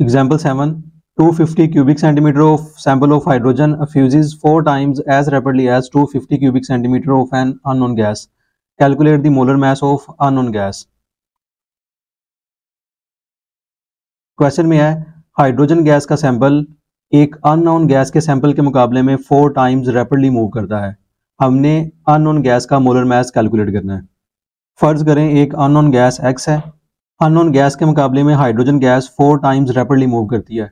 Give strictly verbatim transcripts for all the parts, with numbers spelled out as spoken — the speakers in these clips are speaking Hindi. Example seven. two hundred fifty cubic centimeter of sample of hydrogen affuses four times as rapidly as two hundred fifty cubic centimeter of an unknown gas. Calculate the molar mass of unknown gas. Question में है हाइड्रोजन गैस का सैंपल एक अननोन गैस के सैंपल के मुकाबले में फोर टाइम्स रैपिडली मूव करता है। हमने अननोन गैस का मोलर मास कैलकुलेट करना है। फर्ज करें एक अननोन गैस एक्स है, अननोन गैस के मुकाबले में hydrogen gas four times rapidly move करती है।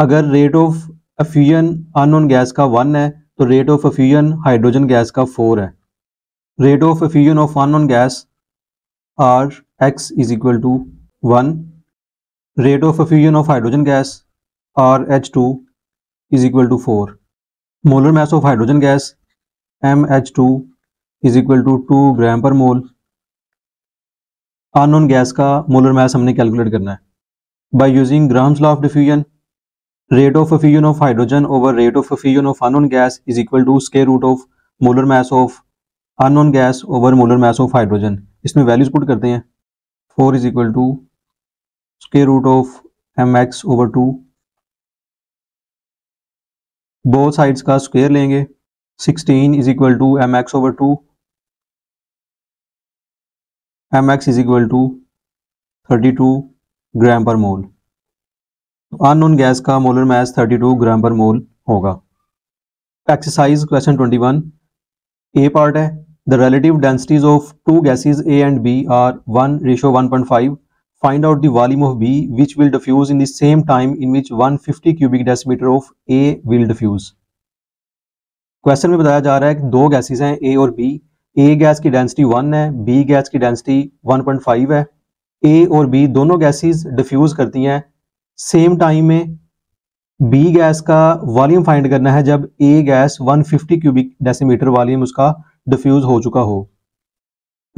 अगर rate of effusion unknown gas का वन है तो rate of effusion hydrogen gas का फोर है। Rate of effusion of unknown gas R X is equal to one, rate of effusion of hydrogen gas R H two is equal to four. Molar mass of hydrogen gas M H two is equal to two gram पर मोल। अननोन गैस का मोलर मास हमने कैलकुलेट करना है by using Graham's law of diffusion. Rate of effusion of hydrogen over rate of effusion of unknown gas is equal to square root of molar mass of unknown gas over molar mass of hydrogen. इसमें वैल्यूज पुट करते हैं। Four is equal to square root of M X over two, both sides का स्क्वायर लेंगे। Sixteen is equal to M X over two, M X is equal to thirty two gram पर मोल। अननोन गैस का molar mass thirty two gram पर मोल होगा। Exercise question twenty one. A part है the relative densities of two gases A and B are one ratio one point five. Find out the volume of B which will diffuse in the same time in which one fifty cubic decimetre of A will diffuse. Question में बताया जा रहा है कि दो गैसेस हैं ए और बी। ए गैस की डेंसिटी वन है, बी गैस की डेंसिटी वन पॉइंट फाइव है। ए और बी दोनों गैसेस डिफ्यूज करती हैं सेम टाइम में। बी गैस का वॉल्यूम फाइंड करना है जब A gas one fifty cubic decimetre volume उसका डिफ्यूज हो चुका हो।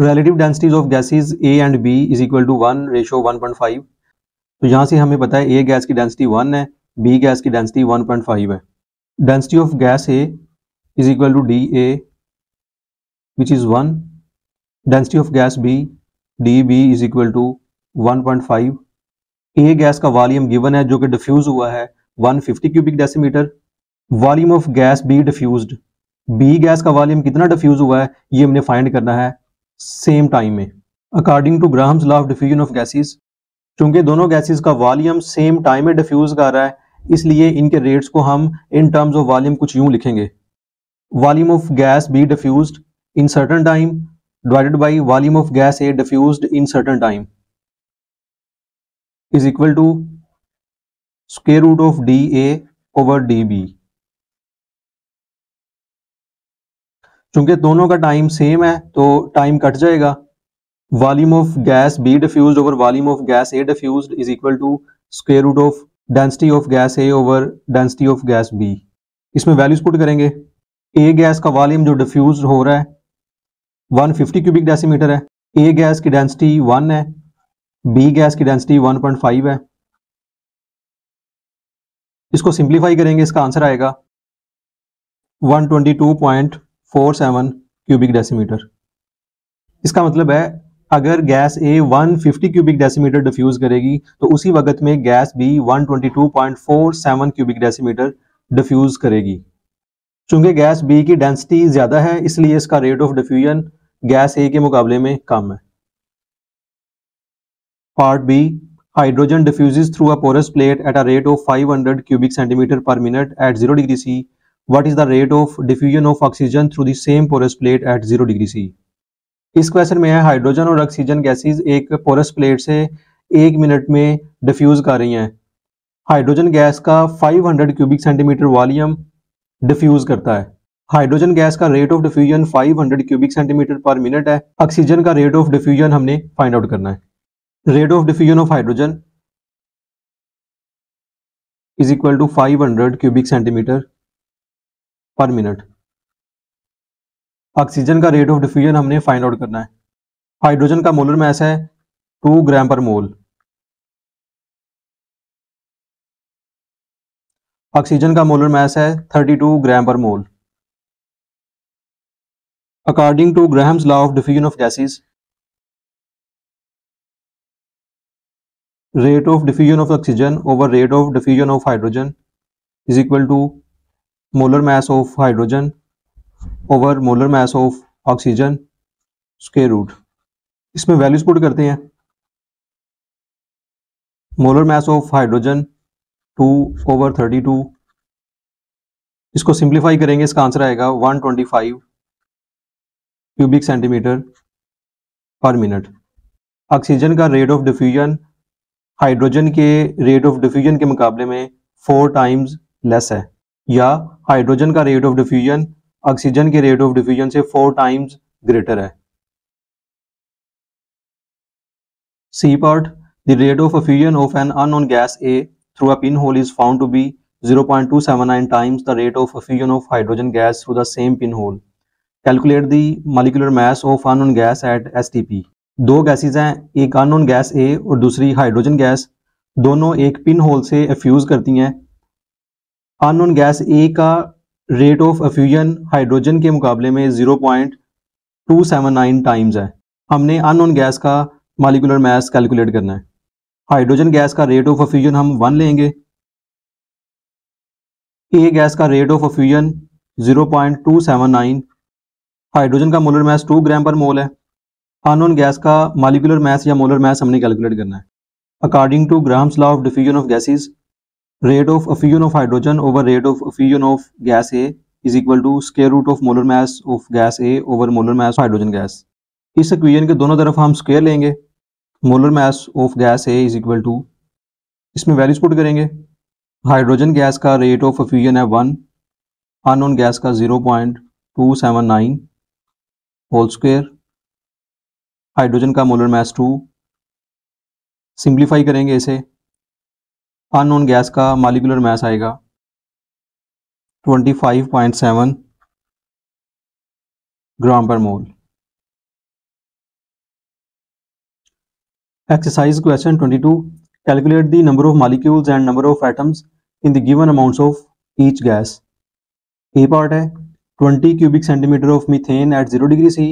Relative densities of gases A and B is equal to one ratio one point five. तो यहाँ से हमें पता है ए गैस की डेंसिटी वन है, बी गैस की डेंसिटी वन पॉइंट फाइव है। Density of gas A is equal to D A which is one. Density of gas B D B is equal to one point five. A gas का वॉल्यूम गिवन है जो कि डिफ्यूज हुआ है one fifty cubic decimetre. Volume of gas B diffused, B gas का वॉल्यूम कितना डिफ्यूज हुआ है ये हमने फाइंड करना है सेम टाइम में। According to Graham's law of diffusion of gases, चूंकि दोनों गैसेस का वॉल्यूम सेम टाइम में डिफ्यूज कर रहा है इसलिए इनके रेट्स को हम इन टर्म्स ऑफ वॉल्यूम कुछ यूं लिखेंगे। Volume of gas B diffused in certain time divided by volume of gas A diffused in certain time is equal to square root of dA over dB। चूंकि दोनों का टाइम सेम है तो टाइम कट जाएगा। Volume of gas B diffused over volume of gas A diffused is equal to square root of density of gas A over density of gas B। इसमें वैल्यूज पुट करेंगे। A गैस का वॉल्यूम जो डिफ्यूज हो रहा है वन फिफ्टी क्यूबिक डेसीमीटर है। A गैस की डेंसिटी वन है, बी गैस की डेंसिटी वन पॉइंट फाइव है। इसको सिंप्लीफाई करेंगे, इसका आंसर आएगा one twenty two point four seven cubic decimetre. इसका मतलब है अगर gas A one fifty cubic decimetre diffuse करेगी तो उसी वक्त में gas B one twenty two point four seven cubic decimetre diffuse करेगी। चूंकि गैस बी की डेंसिटी ज्यादा है इसलिए इसका rate of diffusion gas A के मुकाबले में कम है। Part B, hydrogen diffuses through a porous plate at a rate of five hundred cubic centimetre per minute at zero degree C. What is the rate of diffusion of oxygen through the same porous plate at zero degree C. इस क्वेश्चन में है हाइड्रोजन और ऑक्सीजन गैसेस एक पोरस प्लेट से एक मिनट में डिफ्यूज कर रही हैं। हाइड्रोजन गैस का five hundred cubic centimetre volume diffuse करता है। हाइड्रोजन गैस का rate of diffusion five hundred cubic centimetre per minute है। ऑक्सीजन का रेट ऑफ डिफ्यूजन हमने फाइंड आउट करना है। Rate of diffusion of hydrogen is equal to five hundred cubic centimetre per minute. Oxygen का रेट ऑफ डिफ्यूजन हमने फाइंड आउट करना है। हाइड्रोजन का मोलर मास है टू ग्राम पर मोल। ऑक्सीजन का मोलर मास है थर्टी टू ग्राम पर mole. According to Graham's law of diffusion of gases, rate of diffusion of oxygen over rate of diffusion of hydrogen is equal to molar mass of hydrogen over molar mass of oxygen square root। इसमें वैल्यूज पुट करते हैं, molar mass of hydrogen two over thirty two, इसको सिंप्लीफाई करेंगे, इसका आंसर आएगा one twenty five cubic centimetre per minute. Oxygen का रेट ऑफ डिफ्यूजन हाइड्रोजन के रेट ऑफ डिफ्यूजन के मुकाबले में फोर टाइम्स लेस है, या हाइड्रोजन का रेट ऑफ डिफ्यूजन ऑक्सीजन के रेट ऑफ डिफ्यूजन से फोर टाइम्स ग्रेटर है। C part, the rate of effusion of an unknown gas A through a pinhole is found to be zero point two seven nine times the rate of effusion of hydrogen gas through the same pinhole. Calculate the molecular mass of unknown gas at S T P। दो गैसेज हैं, एक अननोन गैस A और दूसरी हाइड्रोजन गैस, दोनों एक पिन होल से एफ्यूज करती हैं। अननोन गैस A का रेट ऑफ एफ्यूजन हाइड्रोजन के मुकाबले में zero point two seven nine times है। हमने अननोन गैस का मॉलिक्यूलर मास कैलकुलेट करना है। हाइड्रोजन गैस का रेट ऑफ एफ्यूजन हम वन लेंगे, ए गैस का rate of effusion zero point two seven nine, hydrogen का मोलर मास टू ग्राम पर मोल है, अननोन गैस का मॉलिक्यूलर मास या मोलर मास हमने कैलकुलेट करना है। According to Graham's law of diffusion of gases, rate of effusion of hydrogen over rate of effusion of gas A is equal to square root of molar mass of gas A over molar mass of hydrogen gas. इस इक्वेशन के दोनों तरफ हम स्क्वायर लेंगे, molar mass of gas A is equal to, इसमें वैल्यूज पुट करेंगे। हाइड्रोजन गैस का रेट ऑफ एफ्यूजन है वन, अननोन गैस का zero point two seven nine whole square, hydrogen का मोलर मास टू, सिंप्लीफाई करेंगे इसे, अननोन गैस का मॉलिक्यूलर मास आएगा twenty five point seven gram पर mole. Exercise question twenty-two. Calculate the number of molecules and number of atoms in the given amounts of each gas. A part है twenty cubic centimeter of methane at zero degree C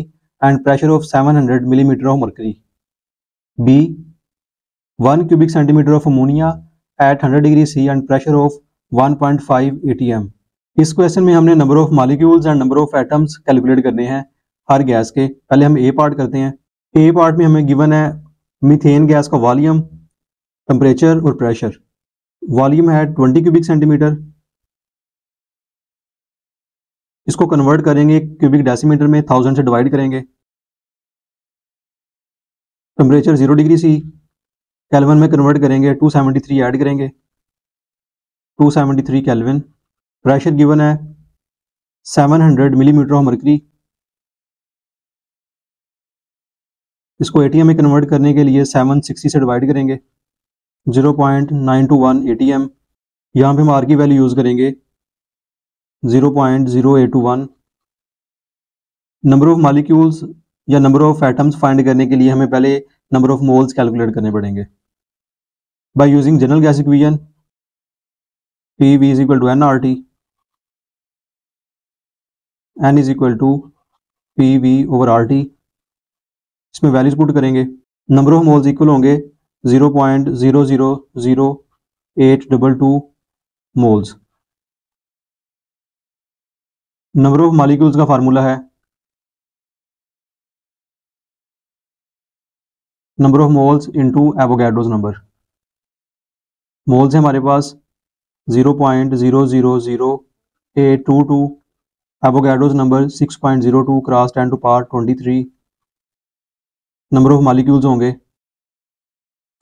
and pressure of seven hundred millimeter of mercury. B, one cubic centimeter of ammonia at one hundred degree C and pressure of one point five atm. इस क्वेश्चन में हमने number of molecules and number of atoms calculate करने हैं हर गैस के। पहले हम A part करते हैं। A part में हमें given है मीथेन गैस का वॉल्यूम, टेम्परेचर और प्रेशर। वॉल्यूम है ट्वेंटी क्यूबिक सेंटीमीटर, इसको कन्वर्ट करेंगे क्यूबिक डेसीमीटर में, थाउजेंड से डिवाइड करेंगे। Temperature zero degree C, kelvin में कन्वर्ट करेंगे, टू सेवेंटी थ्री ऐड करेंगे, two seventy three kelvin. Pressure given है seven hundred millimetre of mercury, इसको एटीएम में कन्वर्ट करने के लिए सेवन सिक्सटी से डिवाइड करेंगे, zero point nine two one atm. यहाँ पे हम आर की वैल्यू यूज़ करेंगे zero point zero eight two one. Number of molecules या नंबर ऑफ एटम्स फाइंड करने के लिए हमें पहले नंबर ऑफ मोल्स कैलकुलेट करने पड़ेंगे by using general gas equation P V is equal to n R T, n is equal to P V over R T. इसमें वैल्यूज पुट करेंगे, नंबर ऑफ मोल्स इक्वल होंगे zero point zero zero zero eight two two moles. Number of molecules का फार्मूला है number of moles into Avogadro's number. Moles है हमारे पास zero point zero zero zero eight two two, Avogadro's number six point zero two cross ten to power twenty three. Number of molecules होंगे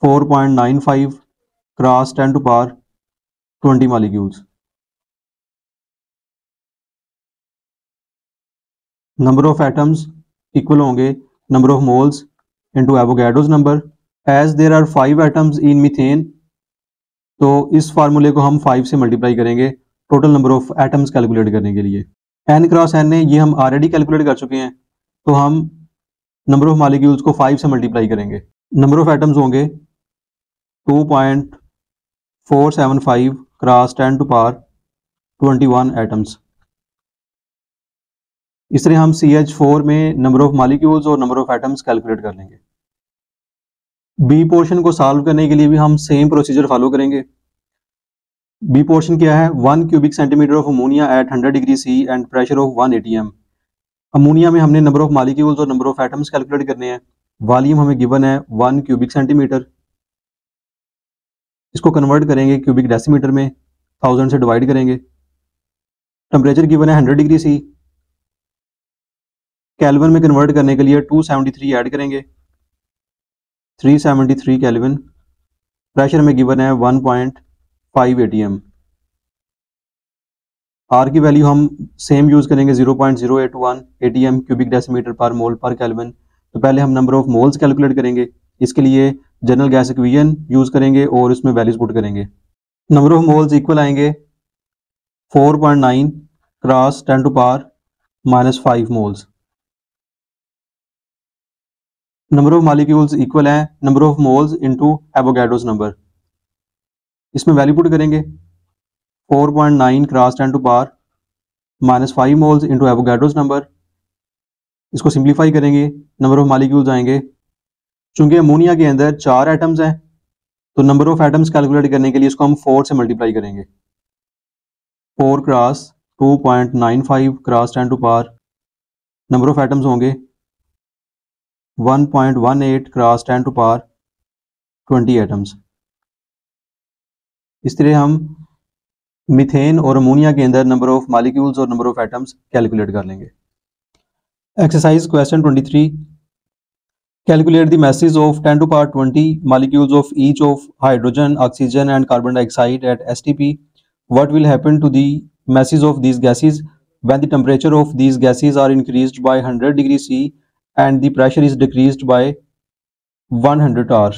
four point nine five cross ten to power twenty molecules. Number of atoms equal होंगे number of moles into Avogadro's number. As there are five atoms in methane, तो इस फार्मूले को हम फाइव से मल्टीप्लाई करेंगे total number of atoms calculate करने के लिए। एन क्रॉस एन ने ये हम ऑलरेडी कैलकुलेट कर चुके हैं, तो हम नंबर ऑफ मॉलिक्यूल्स को फाइव से मल्टीप्लाई करेंगे। नंबर ऑफ एटम्स होंगे two point four seven five cross ten to power twenty one atoms. इस तरह हम सी एच फोर में नंबर ऑफ मॉलिक्यूल्स और नंबर ऑफ एटम्स कैलकुलेट कर लेंगे। बी पोर्शन को सॉल्व करने के लिए भी हम सेम प्रोसीजर फॉलो करेंगे। बी पोर्शन क्या है, one cubic centimetre of ammonia at hundred degree C and pressure of one atm. Ammonia में हमने नंबर ऑफ मालिक्यूल्स और नंबर ऑफ एटम्स कैलकुलेट करने हैं। वॉल्यूम हमें गिवन है वन क्यूबिक सेंटीमीटर, इसको कन्वर्ट करेंगे क्यूबिक डेसीमीटर में, थाउजेंड से डिवाइड करेंगे। टेम्परेचर गिवन है हंड्रेड डिग्री सी, केल्विन में कन्वर्ट करने के लिए टू सेवेंटी थ्री ऐड करेंगे, three seventy three kelvin. Pressure में गिवन है one point five atm. R की वैल्यू हम सेम यूज करेंगे zero point zero eight one atm cubic decimetre पर मोल पर केल्विन। तो पहले हम नंबर ऑफ मोल्स कैलकुलेट करेंगे, इसके लिए जनरल गैस इक्वेशन यूज करेंगे और उसमें वैल्यूज पुट करेंगे। नंबर ऑफ मोल्स इक्वल आएंगे four point nine cross ten to power minus five moles. Number of molecules equal है number of moles into Avogadro's number, इसमें वैल्यू पुट करेंगे four point nine cross ten to power minus five moles into Avogadro's number. इसको सिंप्लीफाई करेंगे, नंबर ऑफ मालिक्यूल्स आएंगे। चूंकि अमोनिया के अंदर चार एटम्स हैं तो नंबर ऑफ एटम्स कैलकुलेट करने के लिए इसको हम फोर से मल्टीप्लाई करेंगे, four cross two point nine five cross ten to power. Number of atoms होंगे one point one eight cross ten to power twenty atoms. इस तरह हम मीथेन और अमोनिया के अंदर नंबर ऑफ मालिक्यूल्स और नंबर ऑफ एटम्स कैलकुलेट कर लेंगे। Exercise question twenty three, calculate the masses of ten to power twenty molecules of each of hydrogen, oxygen and carbon dioxide at S T P. What will happen to the masses of these gases when the temperature of these gases are increased by hundred degree C and the pressure is decreased by one hundred R.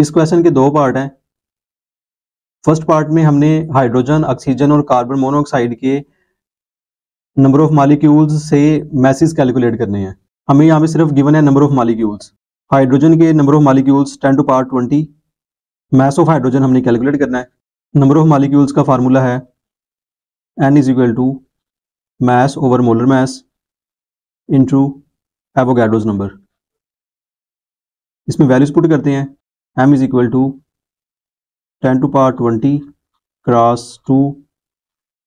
इस क्वेश्चन के दो पार्ट हैं। फर्स्ट पार्ट में हमने हाइड्रोजन, ऑक्सीजन और कार्बन मोनोऑक्साइड के नंबर ऑफ मालिक्यूल्स से मैसेज कैलकुलेट करने हैं। हमें यहाँ पे सिर्फ गिवन है नंबर ऑफ मालिक्यूल्स। हाइड्रोजन के number of molecules ten to power twenty, mass of hydrogen हमने कैलकुलेट करना है। नंबर ऑफ मालिक्यूल्स का फार्मूला है n is equal to mass over molar mass into Avogadro's number. इसमें वैल्यूज पुट करते हैं, m is equal to ten to power twenty cross two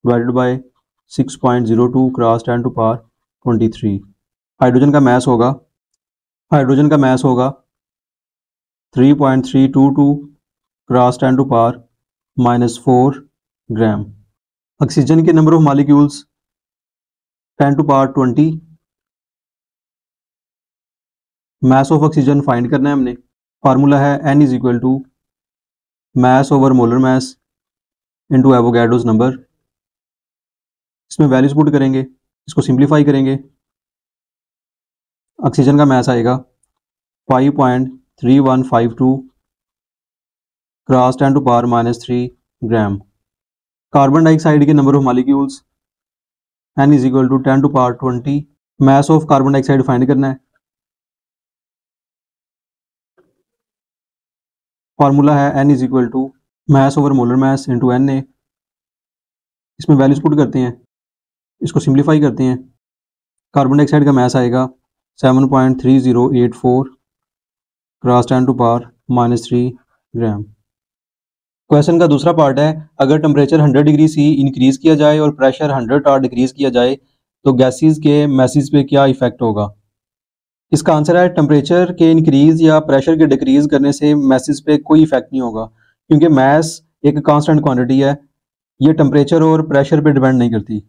divided by six point zero two cross ten to power twenty three. Hydrogen का मास होगा हाइड्रोजन का मास होगा three point three two two cross ten to power minus four gram. Oxygen के number of molecules ten to power twenty, mass of oxygen find करना है हमने। फार्मूला है n is equal to mass over molar mass into Avogadro's number. इसमें वैल्यूज पुट करेंगे, इसको सिंप्लीफाई करेंगे। ऑक्सीजन का मास आएगा five point three one five two cross ten to power minus three gram. Carbon dioxide के number of molecules n is equal to ten to power twenty, mass of carbon dioxide find करना है। फार्मूला है n is equal to mass over molar mass into N A. इसमें वैल्यूज पुट करते हैं, इसको सिंप्लीफाई करते हैं। कार्बन डाइऑक्साइड का मास आएगा seven point three zero eight four cross ten to power minus three gram. Question का दूसरा पार्ट है, अगर temperature hundred degree C increase किया जाए और प्रेशर हंड्रेड आर डिक्रीज किया जाए तो गैसेज के मैसेज पे क्या इफेक्ट होगा। इसका आंसर है टेम्परेचर के इंक्रीज या प्रेशर के डिक्रीज करने से मैसेज पे कोई इफेक्ट नहीं होगा, क्योंकि मास एक कांस्टेंट क्वांटिटी है, ये टेम्परेचर और प्रेशर पे डिपेंड नहीं करती।